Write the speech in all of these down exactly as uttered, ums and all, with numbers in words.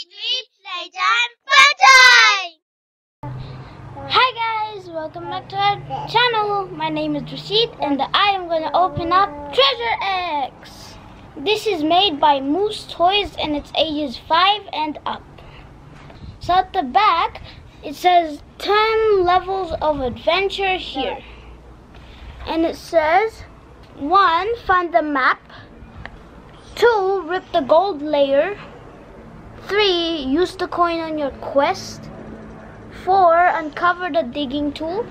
with Treasure. Hi guys, welcome back to our channel. My name is Rasheed and I am going to open up Treasure X. This is made by Moose Toys and it's ages five and up. So at the back it says ten levels of adventure here. And it says one, find the map. Two, rip the gold layer. Three, use the coin on your quest. Four, uncover the digging tool.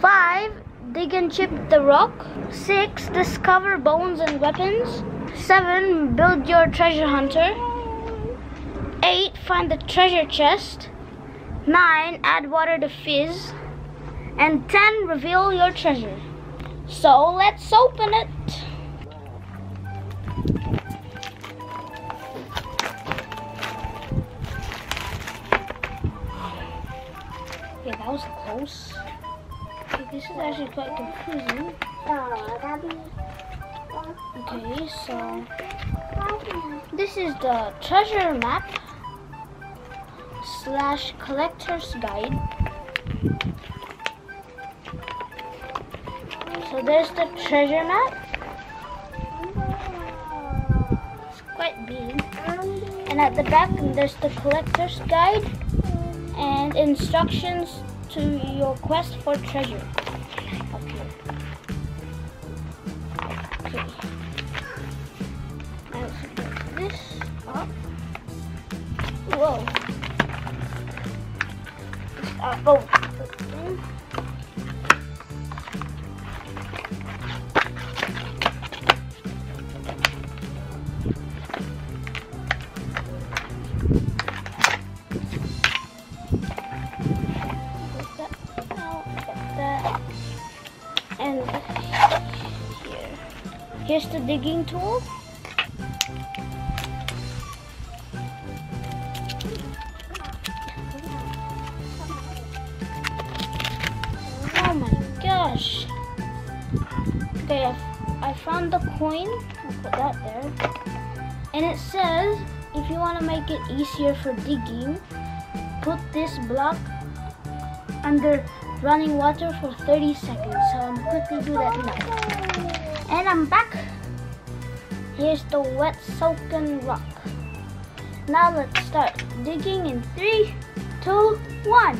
Five, dig and chip the rock. Six, discover bones and weapons. Seven, build your treasure hunter. Eight, find the treasure chest. Nine, add water to fizz. And ten, reveal your treasure. So let's open it. Yeah, that was close. Okay, this is actually quite confusing. Okay, so this is the treasure map slash collector's guide. So there's the treasure map. It's quite big. And at the back there's the collector's guide and instructions to your quest for treasure. Okay. Okay. I'll put this up. Whoa. It's up. Oh. Here's the digging tool. Oh my gosh. Okay, I, I found the coin. I'll put that there. And it says, if you want to make it easier for digging, put this block under running water for thirty seconds. So I'm quickly do that now. And I'm back. Here's the wet soaking rock. Now let's start digging in three, two, one.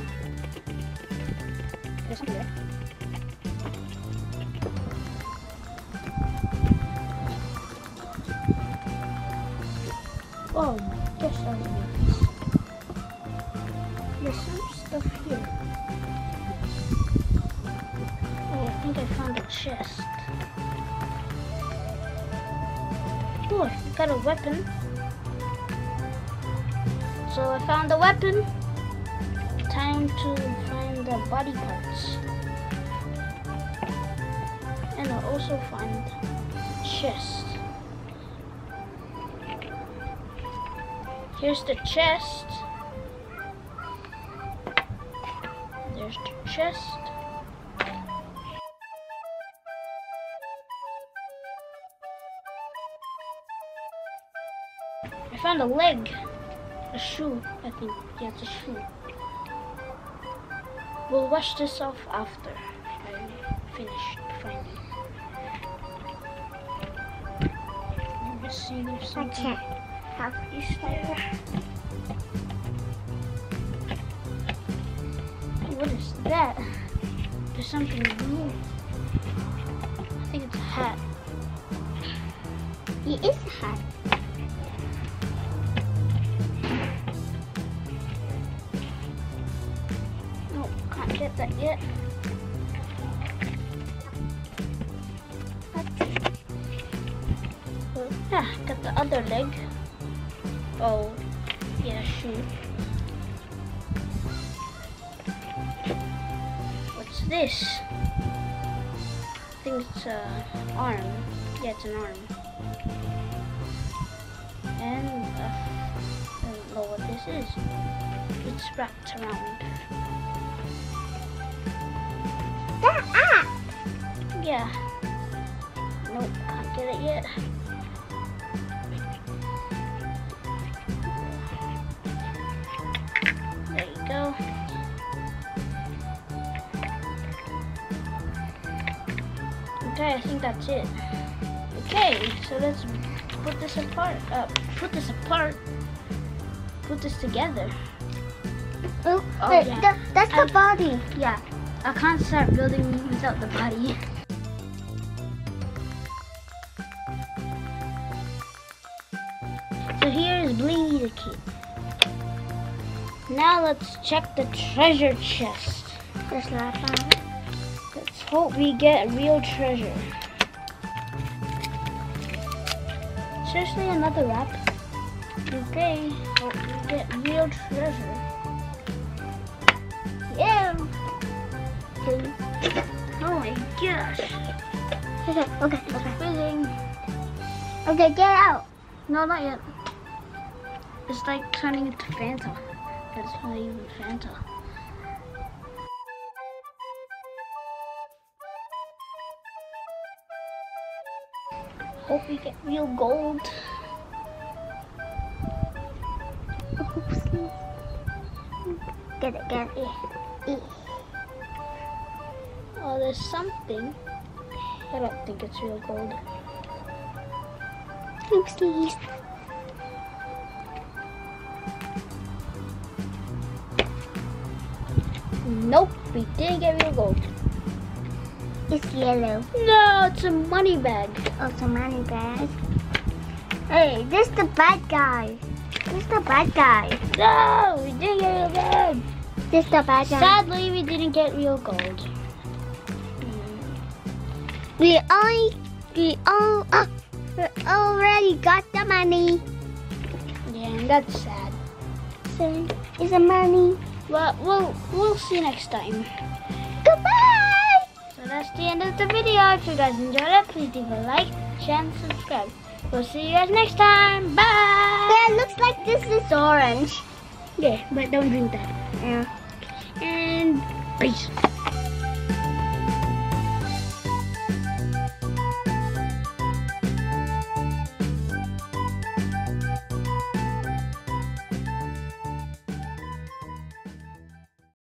There's something there. Oh my gosh, that was nice. There's some stuff here. Oh, I think I found a chest. Oh, I got a weapon. So I found the weapon. Time to find the body parts. And I also find the chest. Here's the chest. There's the chest. I found a leg, a shoe, I think, yeah, it's a shoe. We'll wash this off after I'm finished finding. Let me see if there's something. I can't have these there. What is that? There's something blue. I think it's a hat. It is a hat. Get that yet? Ah, got the other leg. Oh, yeah, shoot. What's this? I think it's an arm. Yeah, it's an arm. And uh, I don't know what this is. It's wrapped around. Yeah. Nope, can't get it yet. Okay, I think that's it. Okay, so let's put this apart. Uh, put this apart. Put this together. Oh, oh wait, yeah. that, that's I, the body. Yeah, I can't start building without the body. So here is Blingy the Kid. Now let's check the treasure chest. That's not fun. Let's hope we get real treasure. Seriously, another wrap? Okay, hope we get real treasure. Yeah! Okay. Oh my gosh. Okay, okay, okay. Fizzing. Okay, get out. No, not yet. It's like turning into Fanta. That's not even Fanta. Hope we get real gold. Oopsie. Get it, get it. Eat. Oh, there's something. I don't think it's real gold. Oopsies. Nope, we didn't get real gold. It's yellow. No, it's a money bag. Oh, it's a money bag. Hey, this is the bad guy. This is the bad guy. No, we didn't get real gold. This is the bad guy. Sadly, we didn't get real gold. We only, we all, oh, we already got the money. Yeah, and that's sad. So, it's the money. Well, we'll, we'll see you next time. Goodbye. That's the end of the video. If you guys enjoyed it, please leave a like, share, and subscribe. We'll see you guys next time. Bye! Yeah, it looks like this is orange. Yeah, but don't drink that. Yeah. And peace.